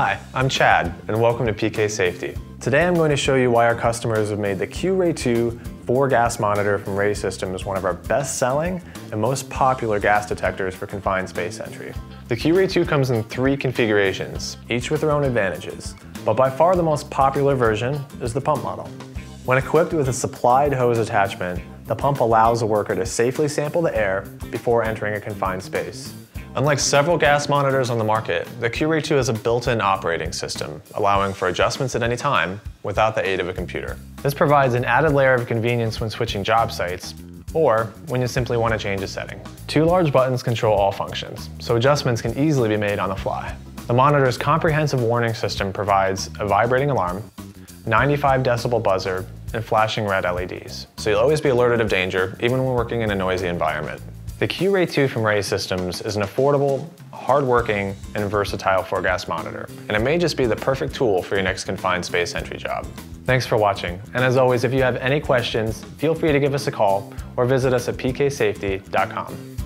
Hi, I'm Chad, and welcome to PK Safety. Today I'm going to show you why our customers have made the QRAE II 4-gas monitor from RAE Systems one of our best-selling and most popular gas detectors for confined space entry. The QRAE II comes in 3 configurations, each with their own advantages, but by far the most popular version is the pump model. When equipped with a supplied hose attachment, the pump allows a worker to safely sample the air before entering a confined space. Unlike several gas monitors on the market, the QRAE II has a built-in operating system, allowing for adjustments at any time without the aid of a computer. This provides an added layer of convenience when switching job sites or when you simply want to change a setting. 2 large buttons control all functions, so adjustments can easily be made on the fly. The monitor's comprehensive warning system provides a vibrating alarm, 95 decibel buzzer, and flashing red LEDs, so you'll always be alerted of danger even when working in a noisy environment. The QRAE II from RAE Systems is an affordable, hardworking, and versatile 4-gas monitor, and it may just be the perfect tool for your next confined space entry job. Thanks for watching, and as always, if you have any questions, feel free to give us a call or visit us at pksafety.com.